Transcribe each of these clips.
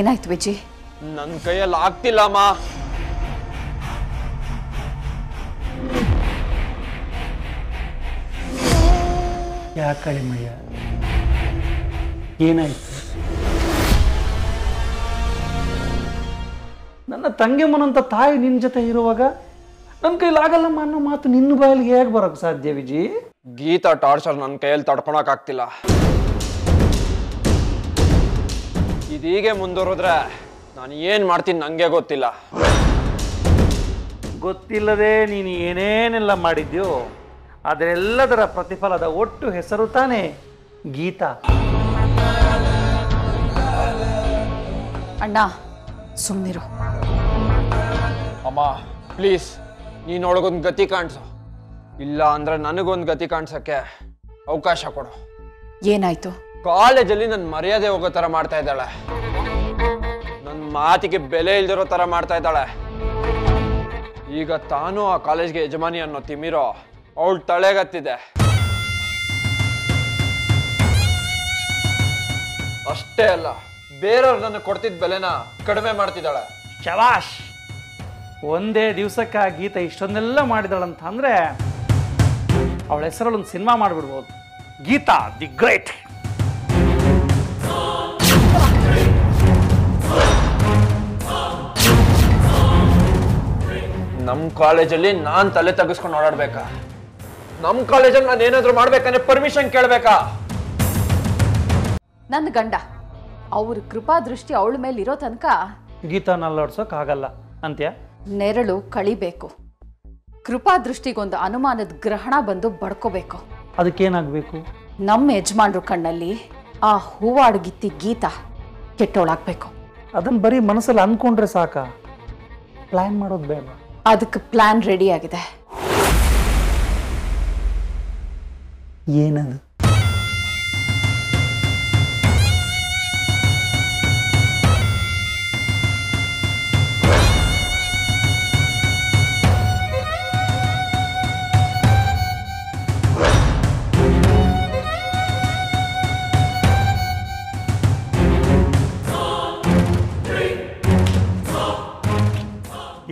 ಏನಾಯ್ತು ವಿಜಿ? ನನ್ನ ಕೈಯಲ್ಲಿ ಆಗ್ತಿಲ್ಲ ಅಮ್ಮ. ಯಾಕಳಿ ಮಯ್ಯ ಏನಾಯ್ತು? ನನ್ನ ತಂಗಿಮ್ಮನಂತ ತಾಯಿ ನಿನ್ನ ಜೊತೆ ಇರುವಾಗ ನನ್ನ ಕೈಯಲ್ಲಿ ಆಗಲ್ಲಮ್ಮ ಅನ್ನೋ ಮಾತು ನಿನ್ನ ಬಾಯಿಗೆ ಹೇಗೆ ಬರಕ್ಕೆ ಸಾಧ್ಯ ವಿಜಿ? ಗೀತಾ ಟಾರ್ಚರ್ ನನ್ನ ಕೈಯಲ್ಲಿ ತಡ್ಕೊಳಕ ಆಗ್ತಿಲ್ಲ. ಇದೀಗೆ ಮುಂದುವರೆದ್ರೆ ನಾನು ಏನು ಮಾಡ್ತೀನಿ ನನಗೆ ಗೊತ್ತಿಲ್ಲ. ಗೊತ್ತಿಲ್ಲದೆ ನೀನು ಏನೇನೆಲ್ಲ ಮಾಡಿದ್ಯೋ ಅದೆಲ್ಲದರ ಪ್ರತಿಫಲದ ಒಟ್ಟು ಹೆಸರು ತಾನೇ ಗೀತಾ. ಅಣ್ಣ ಸುಮ್ಮನಿರು. ಅಮ್ಮ ಪ್ಲೀಸ್ ನೀನು ಅವಳಿಗೊಂದು ಗತಿ ಕಾಣಿಸು, ಇಲ್ಲ ಅಂದ್ರೆ ನನಗೊಂದು ಗತಿ ಕಾಣಿಸೋಕ್ಕೆ ಅವಕಾಶ ಕೊಡು. ಏನಾಯ್ತು? ಕಾಲೇಜಲ್ಲಿ ನನ್ನ ಮರ್ಯಾದೆ ಹೋಗೋ ಥರ ಮಾಡ್ತಾ ಇದ್ದಾಳೆ, ನನ್ನ ಮಾತಿಗೆ ಬೆಲೆ ಇಲ್ದಿರೋ ಥರ ಮಾಡ್ತಾ ಇದ್ದಾಳೆ. ಈಗ ತಾನು ಆ ಕಾಲೇಜ್ಗೆ ಯಜಮಾನಿ ಅನ್ನೋ ತಿಮಿರೋ ಅವಳು ತಲೆಗತ್ತಿದೆ. ಅಷ್ಟೇ ಅಲ್ಲ, ಬೇರೆಯವ್ರು ನನಗೆ ಕೊಡ್ತಿದ್ದ ಬೆಲೆನ ಕಡಿಮೆ ಮಾಡ್ತಿದ್ದಾಳೆ. ಶವಾಶ್, ಒಂದೇ ದಿವಸಕ್ಕೆ ಗೀತಾ ಇಷ್ಟೊಂದೆಲ್ಲ ಮಾಡಿದಾಳಂತ ಅಂದ್ರೆ ಅವಳ ಹೆಸರಲ್ಲಿ ಒಂದು ಸಿನಿಮಾ ಮಾಡಿಬಿಡ್ಬೋದು, ಗೀತಾ ದಿ ಗ್ರೇಟ್. ನಮ್ಮ ಕಾಲೇಜಲ್ಲಿ ನಾನು ತಲೆ ತಗ್ಗಿಸ್ಕೊಂಡು ಓಡಾಡ್ಬೇಕಾ? ನಮ್ಮ ಕಾಲೇಜಲ್ಲಿ ನಾನು ಏನಾದರೂ ಮಾಡ್ಬೇಕಂದ್ರೆ ಪರ್ಮಿಷನ್ ಕೇಳಬೇಕಾ? ನನ್ನ ಗಂಡ ಅವ್ರ ಕೃಪಾ ದೃಷ್ಟಿ ಅವಳ ಮೇಲೆ ಇರೋ ತನಕ ಗೀತಾನ ಅಲ್ಲಾಡ್ಸೋಕೆ ಆಗಲ್ಲ ಅಂತ್ಯ. ನೆರಳು ಕಳಿಬೇಕು, ಕೃಪಾ ದೃಷ್ಟಿಗೊಂದು ಅನುಮಾನದ ಗ್ರಹಣ ಬಂದು ಬಡ್ಕೋಬೇಕು. ಅದಕ್ಕೇನಾಗಬೇಕು? ನಮ್ಮ ಯಜಮಾನ್ರು ಕಣ್ಣಲ್ಲಿ ಆ ಹೂವಾಡಗಿತ್ತಿ ಗೀತಾ ಕೆಟ್ಟೋಳಾಗಬೇಕು. ಅದನ್ನು ಬರೀ ಮನಸ್ಸಲ್ಲಿ ಅಂದ್ಕೊಂಡ್ರೆ ಸಾಕಾ? ಪ್ಲ್ಯಾನ್ ಮಾಡೋದು ಬೇಡ. ಅದಕ್ಕೆ ಪ್ಲಾನ್ ರೆಡಿ ಆಗಿದೆ. ಏನದು?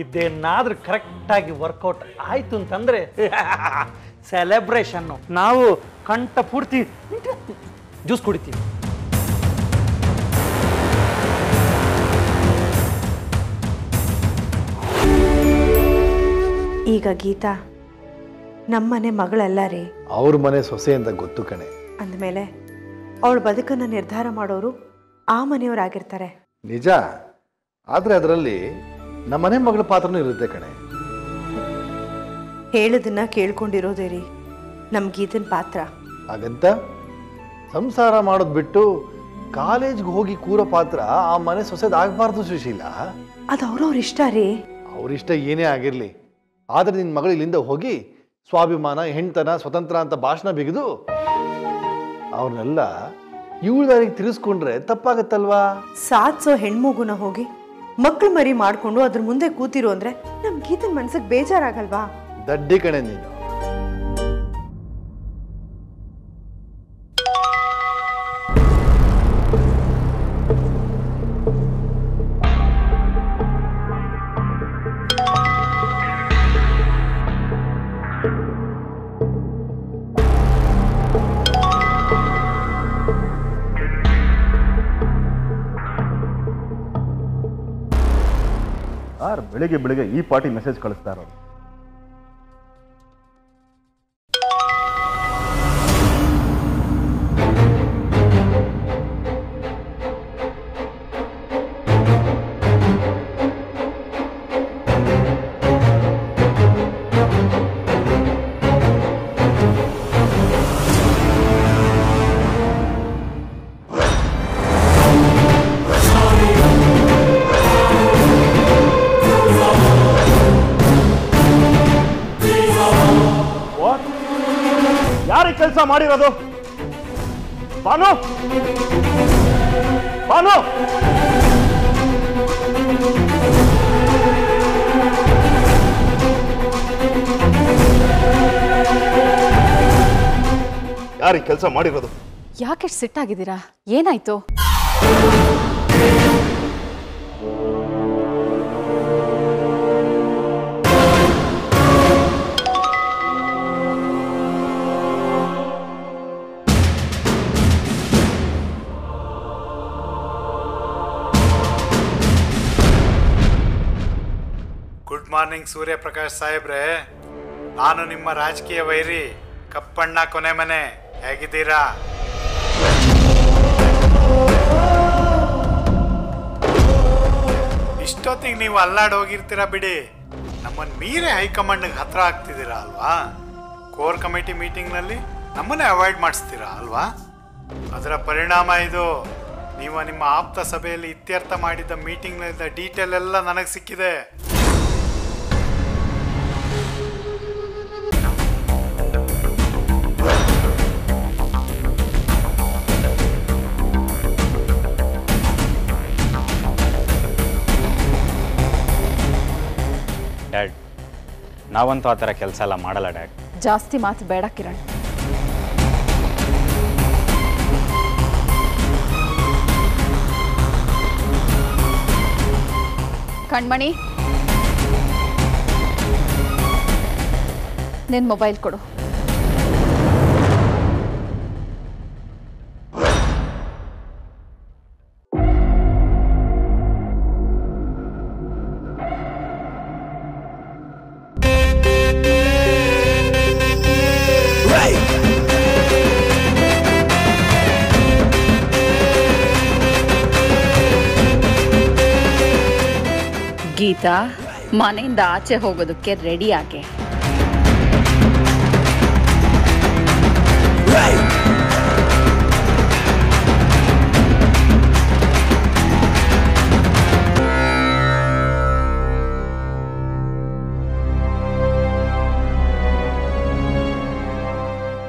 ಇದೇನಾದ್ರೂ ಕರೆಕ್ಟ್ ಆಗಿ ವರ್ಕೌಟ್ ಆಯ್ತು ಅಂತಂದ್ರೆ ಸೆಲೆಬ್ರೇಷನ್ನು, ನಾವು ಕಂಠ ಪೂರ್ತಿ ಜ್ಯೂಸ್ ಕುಡಿತೀವಿ. ಈಗ ಗೀತಾ ನಮ್ಮನೆ ಮಗಳಲ್ಲ ರೀ, ಅವ್ರ ಮನೆ ಸೊಸೆ ಅಂತ ಗೊತ್ತು ಕಣೆ. ಅಂದಮೇಲೆ ಅವಳ ಬದುಕನ್ನು ನಿರ್ಧಾರ ಮಾಡೋರು ಆ ಮನೆಯವರಾಗಿರ್ತಾರೆ. ನಿಜ, ಆದ್ರೆ ಅದರಲ್ಲಿ ನಮ್ಮನೆ ಮಗಳ ಪಾತ್ರನೂ ಇರುತ್ತೆ ಕಣೆ. ಹೇಳೋದನ್ನ ಕೇಳ್ಕೊಂಡಿರೋದೇ ರೀ ನಮ್ಮ ಗೀತನ ಪಾತ್ರ. ಹಾಗಂತ ಸಂಸಾರ ಮಾಡೋದು ಬಿಟ್ಟು ಕಾಲೇಜ್ಗೆ ಹೋಗಿ ಕೂರೋ ಪಾತ್ರ ಆ ಮನೆ ಸೊಸೆದಾಗಬಾರ್ದು ಸುಶೀಲ. ಅದು ಅವ್ರವ್ರ ಇಷ್ಟ ರೀ, ಅವ್ರಿಷ್ಟ ಏನೇ ಆಗಿರ್ಲಿ. ಆದ್ರೆ ನಿನ್ನ ಮಗಳು ಇಲ್ಲಿಂದ ಹೋಗಿ ಸ್ವಾಭಿಮಾನ, ಹೆಣ್ತನ, ಸ್ವತಂತ್ರ ಅಂತ ಭಾಷಣ ಬಿಗಿದು ಅವ್ರನ್ನೆಲ್ಲ ಇವಳ ದಾರಿಗೆ ತಿರ್ಸ್ಕೊಂಡ್ರೆ ತಪ್ಪಾಗತ್ತಲ್ವಾ? ಸಾಧ್ಸೋ ಹೆಣ್ಮಗುನ ಹೋಗಿ ಮಕ್ಕಳು ಮರಿ ಮಾಡ್ಕೊಂಡು ಅದ್ರ ಮುಂದೆ ಕೂತಿರು ಅಂದ್ರೆ ನಮ್ ಗೀತನ ಮನ್ಸಿಗೆ ಬೇಜಾರಾಗಲ್ವಾ? ದಡ್ಡಿ ಕಣೆ ನೀನು. ಬೆಳಿಗ್ಗೆ ಬೆಳಿಗ್ಗೆ ಈ ಪಾರ್ಟಿ ಮೆಸೇಜ್ ಕಳಿಸ್ತಾ ಇರೋದು. ಕೆಲಸ ಮಾಡಿರೋದು ಬಾನು ಬಾನು ಯಾರು ಈ ಕೆಲಸ ಮಾಡಿರೋದು? ಯಾಕೆ ಸಿಟ್ಟಾಗಿದ್ದೀರಾ? ಏನಾಯ್ತು? ಮಾರ್ನಿಂಗ್ ಸೂರ್ಯಪ್ರಕಾಶ್ ಸಾಹೇಬ್ರೆ, ನಾನು ನಿಮ್ಮ ರಾಜಕೀಯ ವೈರಿ ಕಪ್ಪಣ್ಣ ಕೊನೆ ಮನೆ, ಹೇಗಿದ್ದೀರಾ? ಇಷ್ಟೊತ್ತಿಗೆ ನೀವು ಅಲ್ಲಾಡ್ ಹೋಗಿರ್ತೀರಾ ಬಿಡಿ, ನಮ್ಮನ್ನು ಮೀರೆ ಹೈಕಮಾಂಡ್ಗೆ ಹತ್ರ ಆಗ್ತಿದ್ದೀರಾ ಅಲ್ವಾ? ಕೋರ್ ಕಮಿಟಿ ಮೀಟಿಂಗ್ನಲ್ಲಿ ನಮ್ಮನ್ನೇ ಅವಾಯ್ಡ್ ಮಾಡಿಸ್ತೀರಾ ಅಲ್ವಾ? ಅದರ ಪರಿಣಾಮ ಇದು. ನೀವು ನಿಮ್ಮ ಆಪ್ತ ಸಭೆಯಲ್ಲಿ ಇತ್ಯರ್ಥ ಮಾಡಿದ್ದ ಮೀಟಿಂಗ್ನಲ್ಲಿದ್ದ ಡೀಟೇಲ್ ಎಲ್ಲ ನನಗೆ ಸಿಕ್ಕಿದೆ. ಡ್ಯಾಡ್, ನಾವಂತೂ ಆ ಥರ ಕೆಲಸ ಎಲ್ಲ ಮಾಡಲ್ಲ ಡ್ಯಾಡ್. ಜಾಸ್ತಿ ಮಾತು ಬೇಡ ಕಿರಣ್. ಕಣ್ಮಣಿ, ನಿನ್ನ ಮೊಬೈಲ್ ಕೊಡು. ಗೀತಾ ಮನೆಯಿಂದ ಆಚೆ ಹೋಗೋದಕ್ಕೆ ರೆಡಿ ಆಗಿ.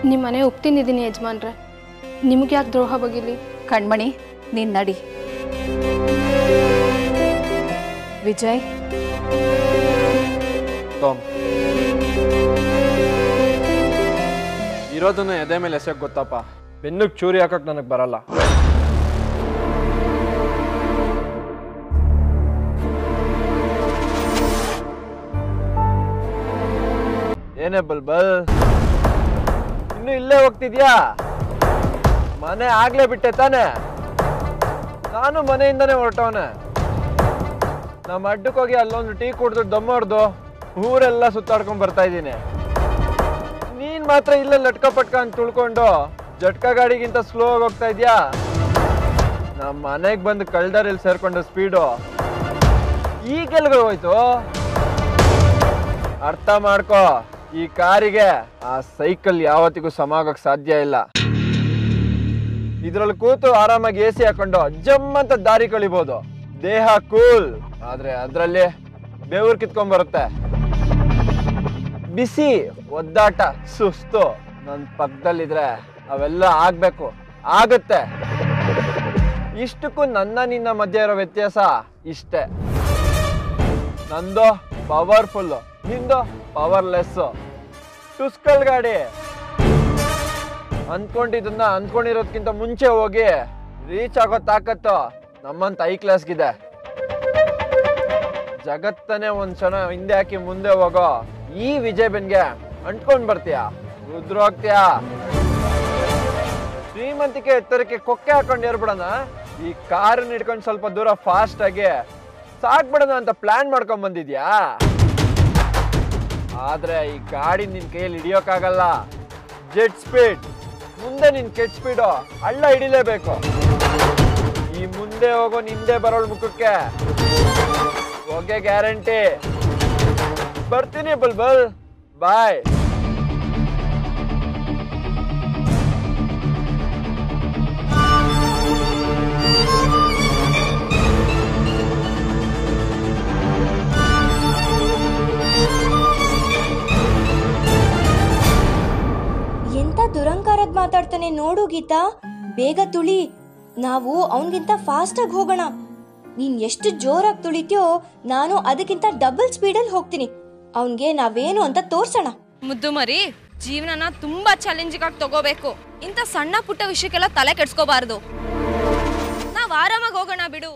ನಿಮ್ಮನೆ ಒಪ್ತಿನಿದ್ದೀನಿ ಯಜಮಾನ್ರೆ, ನಿಮ್ಗೆ ಯಾಕೆ ದ್ರೋಹ ಬಗಿಲಿ? ಕಣ್ಮಣಿ ನೀನ್ ನಡಿ. ವಿಜಯ್, ಇರೋದನ್ನ ಎದೆ ಮೇಲೆ ಎಸೆಯಕ್ ಗೊತ್ತಪ್ಪ, ಬೆನ್ನುಗ್ ಚೂರಿ ಹಾಕಕ್ ನನಗ್ ಬರಲ್ಲ. ಏನೇ ಬಲ್ಬಲ್, ಇನ್ನು ಇಲ್ಲೇ ಹೋಗ್ತಿದ್ಯಾ? ಮನೆ ಆಗ್ಲೇ ಬಿಟ್ಟೆ ತಾನೆ, ನಾನು ಮನೆಯಿಂದಾನೆ ಹೊರಟವನೆ. ನಮ್ಮ ಅಡ್ಡಕ್ಕೋಗಿ ಅಲ್ಲೊಂದು ಟೀ ಕುಡ್ದು ದಮ್ಮೊಡ್ದು ಊರೆಲ್ಲ ಸುತ್ತಾಡ್ಕೊಂಡ್ ಬರ್ತಾ ಇದ್ದೀನಿ. ನೀನ್ ಮಾತ್ರ ಇಲ್ಲ ಲಟ್ಕ ಪಟ್ಕ ಅಂತ ತುಳ್ಕೊಂಡು ಜಟ್ಕ ಗಾಡಿಗಿಂತ ಸ್ಲೋ ಆಗಿ ಹೋಗ್ತಾ ಇದ್ಯಾ. ನಮ್ಮ ಮನೆಗೆ ಬಂದು ಕಳ್ದರಿಲ್ ಸೇರ್ಕೊಂಡ ಸ್ಪೀಡು ಈ ಕೆಲ್ಗೆ ಹೋಯ್ತು. ಅರ್ಥ ಮಾಡ್ಕೋ, ಈ ಕಾರಿಗೆ ಆ ಸೈಕಲ್ ಯಾವತ್ತಿಗೂ ಸಮ ಆಗೋಕ್ ಸಾಧ್ಯ ಇಲ್ಲ. ಇದ್ರಲ್ಲಿ ಕೂತು ಆರಾಮಾಗಿ ಎಸಿ ಹಾಕೊಂಡು ಜಮ್ ಅಂತ ದಾರಿ ಕಳಿಬಹುದು. ದೇಹ ಕೂಲ್, ಆದ್ರೆ ಅದರಲ್ಲಿ ಬೆವರು ಕಿತ್ಕೊಂಡ್ ಬರುತ್ತೆ. ಬಿಸಿ, ಒದ್ದಾಟ, ಸುಸ್ತು ನನ್ನ ಪಕ್ಕದಲ್ಲಿದ್ರೆ ಅವೆಲ್ಲ ಆಗ್ಬೇಕು, ಆಗತ್ತೆ. ಇಷ್ಟಕ್ಕೂ ನನ್ನ ನಿನ್ನ ಮಧ್ಯೆ ಇರೋ ವ್ಯತ್ಯಾಸ ಇಷ್ಟೇ. ನಂದು ಪವರ್ಫುಲ್ಲು, ನಿಂದು ಪವರ್ಲೆಸ್ಸು. ಟುಸ್ಕಲ್ ಗಾಡಿ ಅಂದ್ಕೊಂಡಿದ್ದನ್ನ ಅಂದ್ಕೊಂಡಿರೋದ್ಕಿಂತ ಮುಂಚೆ ಹೋಗಿ ರೀಚ್ ಆಗೋ ತಾಕತ್ತು ನಮ್ಮಂತ ಐ ಕ್ಲಾಸ್ಗಿದೆ. ಜಗತ್ತನೇ ಒಂದ್ ಕ್ಷಣ ಹಿಂದೆ ಹಾಕಿ ಮುಂದೆ ಹೋಗೋ ಈ ವಿಜಯ್ ಬೆನ್ಗೆ ಅಂಟ್ಕೊಂಡ್ ಬರ್ತೀಯ, ರುದ್ರೋಗ್ತೀಯ. ಶ್ರೀಮಂತಿಕೆ ಎತ್ತರಕ್ಕೆ ಕೊಕ್ಕೆ ಹಾಕೊಂಡು ಏರ್ಬಿಡೋಣ, ಈ ಕಾರನ್ನ ಹಿಡ್ಕೊಂಡು ಸ್ವಲ್ಪ ದೂರ ಫಾಸ್ಟ್ ಆಗಿ ಸಾಕ್ಬಿಡೋಣ ಅಂತ ಪ್ಲಾನ್ ಮಾಡ್ಕೊಂಡ್ ಬಂದಿದ್ಯಾ. ಆದ್ರೆ ಈ ಗಾಡಿ ನಿನ್ ಕೈಯಲ್ಲಿ ಹಿಡಿಯೋಕ್ಕಾಗಲ್ಲ. ಜೆಟ್ ಸ್ಪೀಡ್ ಮುಂದೆ ನಿನ್ ಕೆಟ್ ಸ್ಪೀಡು ಹಳ್ಳ ಹಿಡಿಲೇಬೇಕು. ಈ ಮುಂದೆ ಹೋಗೋ ನಿಂದೆ ಬರೋಳ್ ಮುಖಕ್ಕೆ ಹೋಗೇ ಗ್ಯಾರಂಟಿ. ಬರ್ತೀನಿ ಬಲ್ಬಲ್, ಬಾಯ್. ಎಂತ ದುರಂಕಾರದ್ ಮಾತಾಡ್ತಾನೆ ನೋಡು ಗೀತಾ, ಬೇಗ ತುಳಿ. ನಾವು ಅವನಿಗಿಂತ ಫಾಸ್ಟಾಗಿ ಹೋಗೋಣ. ನೀನ್ ಎಷ್ಟು ಜೋರಾಗಿ ತುಳಿತೀಯೋ ನಾನು ಅದಕ್ಕಿಂತ ಡಬಲ್ ಸ್ಪೀಡಲ್ಲಿ ಹೋಗ್ತೀನಿ. ಅವನ್ಗೆ ನಾವೇನು ಅಂತ ತೋರ್ಸೋಣ. ಮುದ್ದು ಮರಿ, ಜೀವನನ ತುಂಬಾ ಚಾಲೆಂಜಿಂಗ್ ಆಗಿ ತಗೋಬೇಕು. ಇಂಥ ಸಣ್ಣ ಪುಟ್ಟ ವಿಷಯಕ್ಕೆಲ್ಲ ತಲೆ ಕೆಡ್ಸ್ಕೋಬಾರ್ದು. ನಾವ್ ಆರಾಮಾಗಿ ಹೋಗೋಣ ಬಿಡು.